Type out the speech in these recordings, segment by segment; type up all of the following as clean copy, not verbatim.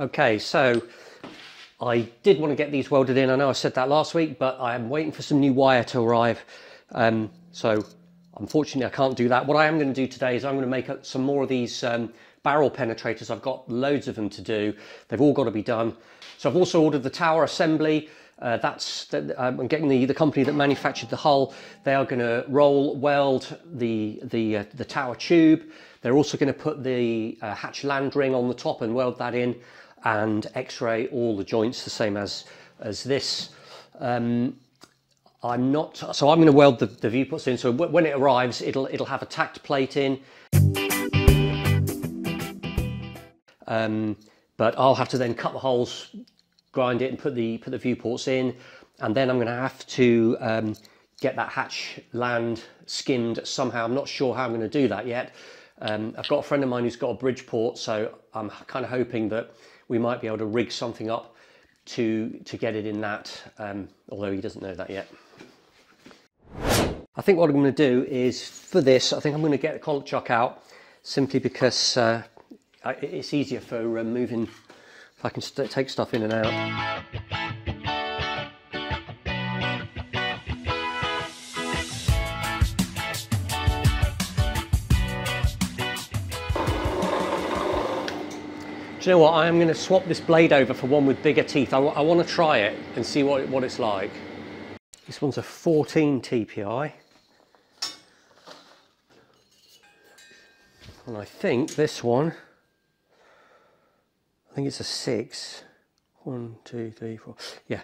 Okay, so I did want to get these welded in. I know I said that last week, but I am waiting for some new wire to arrive. So unfortunately, I can't do that. What I am going to do today is I'm going to make up some more of these barrel penetrators. I've got loads of them to do. They've all got to be done. So I've also ordered the tower assembly. I'm getting the company that manufactured the hull. They are going to roll weld the tower tube. They're also going to put the hatch land ring on the top and weld that in, and x-ray all the joints the same as this. I'm going to weld the viewports in, so when it arrives it'll have a tacked plate in. But I'll have to then cut the holes, grind it, and put the viewports in, and then I'm going to have to get that hatch land skimmed somehow. I'm not sure how I'm going to do that yet. I've got a friend of mine who's got a Bridgeport, so I'm kind of hoping that we might be able to rig something up to get it in that, although he doesn't know that yet. I think what I'm going to do is, for this, I think I'm going to get the collet chuck out, simply because it's easier for moving. I can take stuff in and out. Do you know what? I am going to swap this blade over for one with bigger teeth. I want to try it and see what it's like. This one's a 14 TPI. And I think this one, I think it's a 6. 1, 2, 3, 4. Yeah,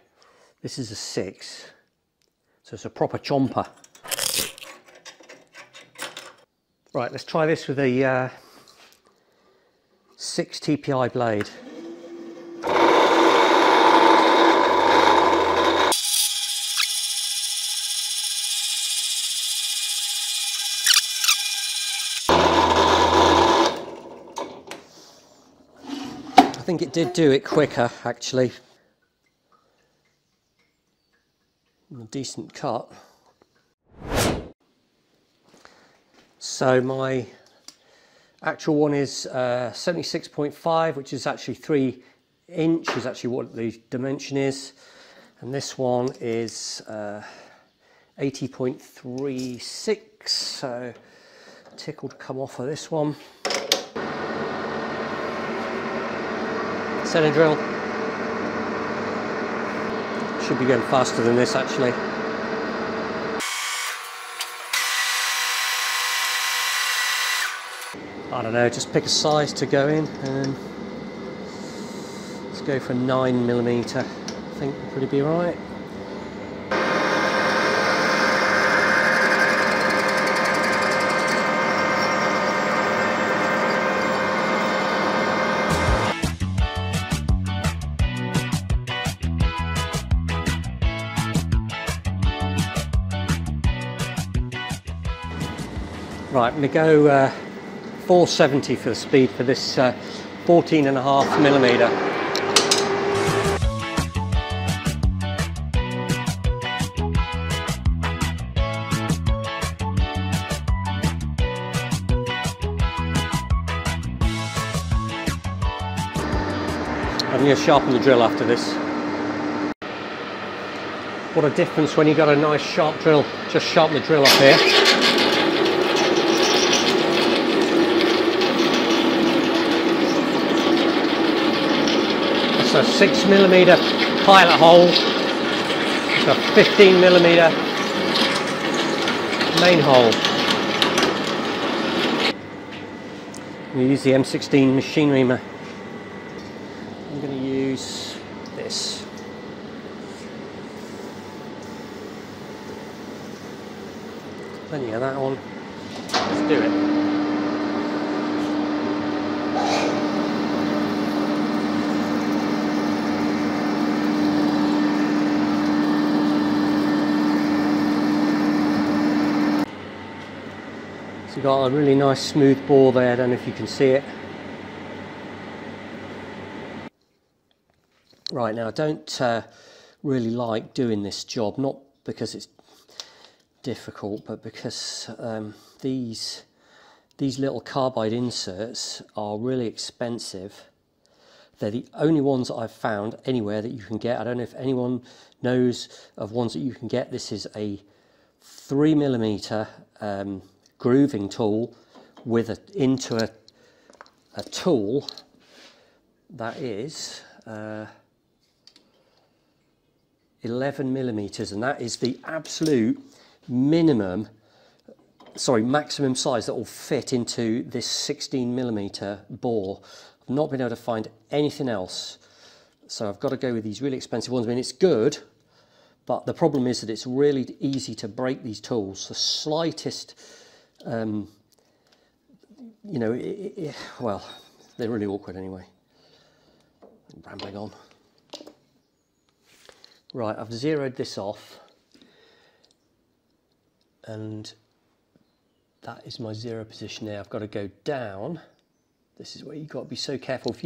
this is a 6. So it's a proper chomper. Right, let's try this with a 6 TPI blade. I think it did do it quicker, actually. A decent cut. So my actual one is 76.5, which is actually 3 inch, is actually what the dimension is. And this one is 80.36, so tickled come off of this one. Center drill. Should be going faster than this, actually. I don't know, just pick a size to go in, and let's go for 9mm. I think we'll probably be alright. Right, I'm going to go 470 for the speed for this 14.5mm. I'm going to sharpen the drill after this. What a difference when you've got a nice sharp drill. Just sharpen the drill up here. So 6mm pilot hole, so 15mm main hole. We use the M16 machine reamer. I'm going to use this. Plenty of that on. Let's do it. Got a really nice smooth bore there. I don't know if you can see it. Right, now I don't really like doing this job, not because it's difficult, but because these little carbide inserts are really expensive. They're the only ones that I've found anywhere that you can get. I don't know if anyone knows of ones that you can get. This is a 3mm grooving tool with into a tool that is 11mm, and that is the absolute minimum, sorry, maximum size that will fit into this 16mm bore. I've not been able to find anything else, so I've got to go with these really expensive ones. I mean, it's good, but the problem is that it's really easy to break these tools. The slightest, you know, well, they're really awkward anyway. I'm rambling on. Right, I've zeroed this off, and that is my zero position there. I've got to go down. This is where you've got to be so careful.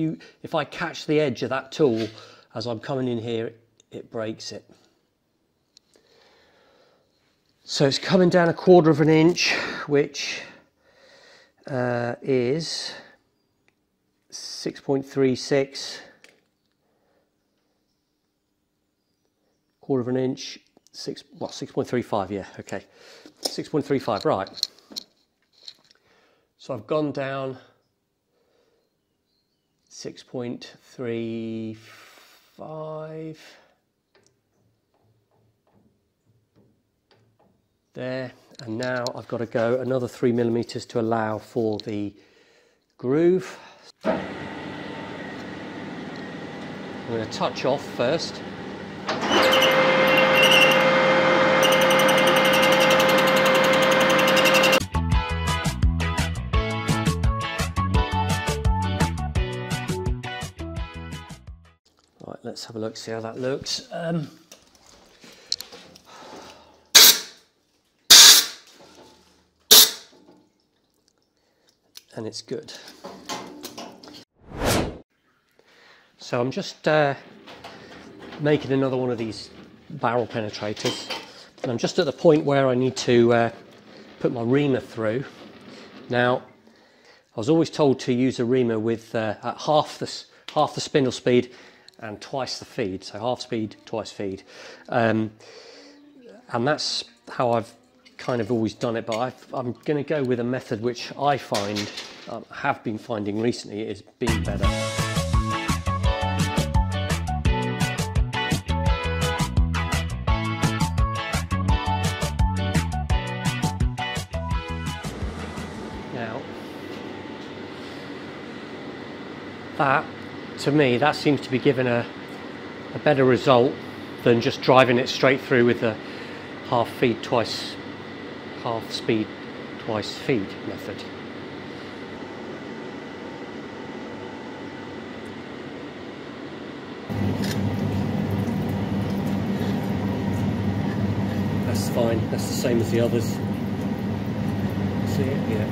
If I catch the edge of that tool as I'm coming in here, it breaks it. So it's coming down 1/4 of an inch, which is 6.36. 1/4 of an inch, 6.35, yeah, okay. 6.35, right. So I've gone down 6.35 there, and now I've got to go another 3mm to allow for the groove. I'm going to touch off first. Let's have a look, see how that looks. And it's good. So I'm just making another one of these barrel penetrators, and I'm just at the point where I need to put my reamer through. Now, I was always told to use a reamer with at half the spindle speed and twice the feed, so half speed, twice feed, and that's how I've kind of always done it. But I'm going to go with a method which I find, have been finding recently, is being better. Now, that, to me, that seems to be giving a better result than just driving it straight through with the half speed twice feed method. That's fine, that's the same as the others. See it? Yeah.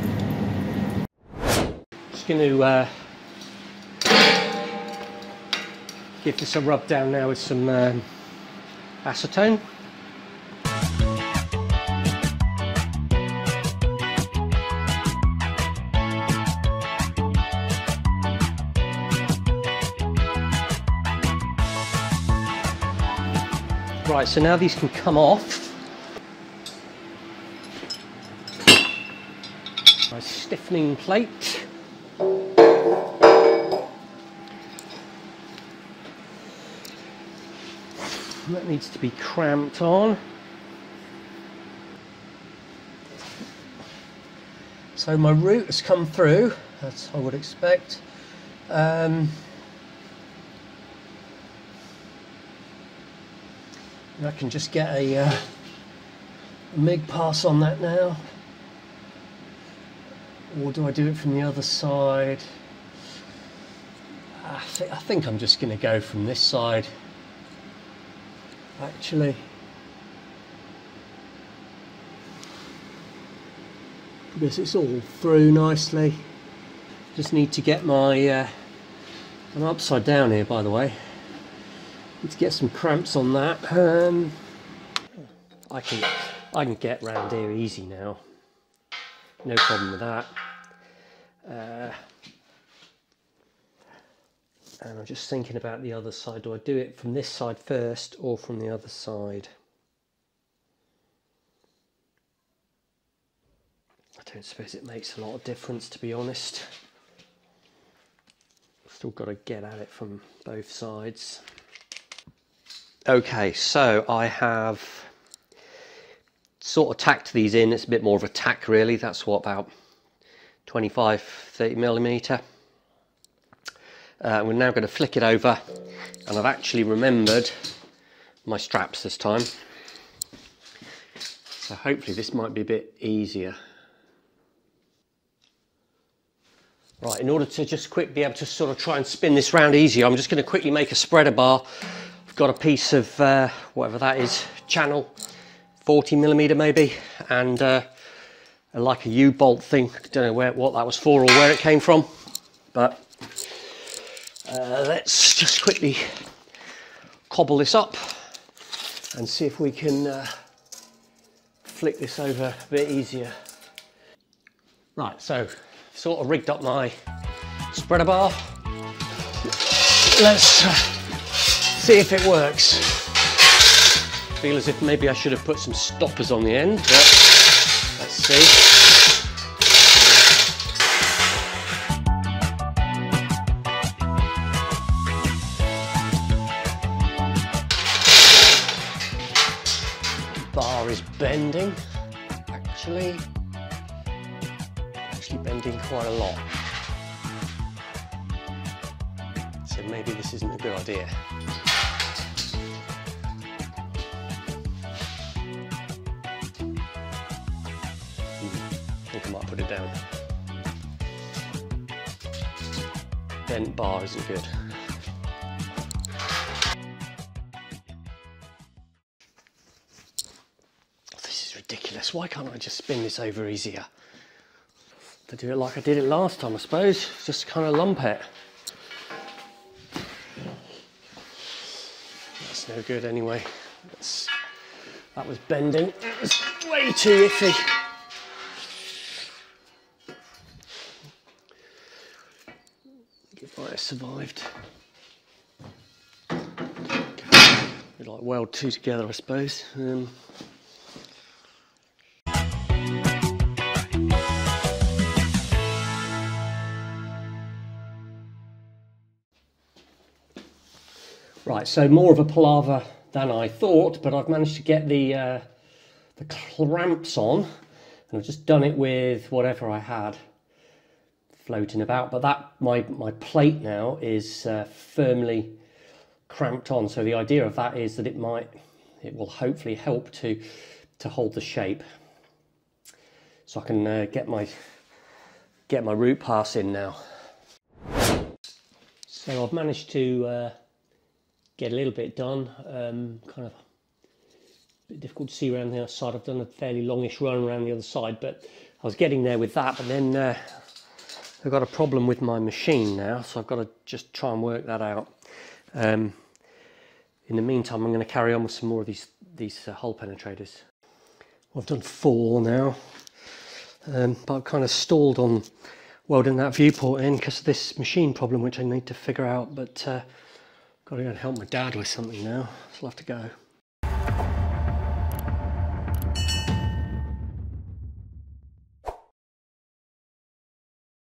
Just going to give this a rub down now with some acetone. Right, so now these can come off. My stiffening plate. That needs to be cramped on. So my root has come through, as I would expect. I can just get a MIG pass on that now. Or do I do it from the other side? I think I'm just going to go from this side. Actually, because it's all through nicely. Just need to get my I'm upside down here, by the way. Need to get some cramps on that. I can get round here easy now. No problem with that. and I'm just thinking about the other side. Do I do it from this side first or from the other side? I don't suppose it makes a lot of difference, to be honest. Still got to get at it from both sides. Okay, so I have sort of tacked these in. It's a bit more of a tack really. That's what, about 25-30 millimeter. We're now going to flick it over, and I've actually remembered my straps this time, so hopefully this might be a bit easier. Right, in order to just quick be able to sort of try and spin this round easier, I'm just going to quickly make a spreader bar. I've got a piece of whatever that is, channel 40 millimeter maybe, and like a U-bolt thing. Don't know what that was for or where it came from, but let's just quickly cobble this up and see if we can flick this over a bit easier. Right, so sort of rigged up my spreader bar. Let's see if it works. Feel as if maybe I should have put some stoppers on the end, but let's see. Bar is bending, actually. Bending quite a lot, so maybe this isn't a good idea. I think I might put it down. Bent bar isn't good. This is ridiculous. Why can't I just spin this over easier? I do it like I did it last time, I suppose. Just kind of lump it. That's no good anyway. That was bending. It was way too iffy. I think it might have survived. We'd like weld two together, I suppose. Right, so more of a palaver than I thought, but I've managed to get the clamps on, and I've just done it with whatever I had floating about. But that my plate now is firmly cramped on. So the idea of that is that it will hopefully help to hold the shape. So I can get my root pass in now. So I've managed to get a little bit done. Kind of a bit difficult to see around the other side. I've done a fairly longish run around the other side, but I was getting there with that. But then I've got a problem with my machine now, so I've got to just try and work that out. In the meantime, I'm going to carry on with some more of these hole penetrators. Well, I've done 4 now, but I've kind of stalled on welding that viewport in because of this machine problem, which I need to figure out. But I've got to go and help my dad with something now, so I'll have to go.